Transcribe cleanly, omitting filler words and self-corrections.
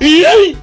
Yay!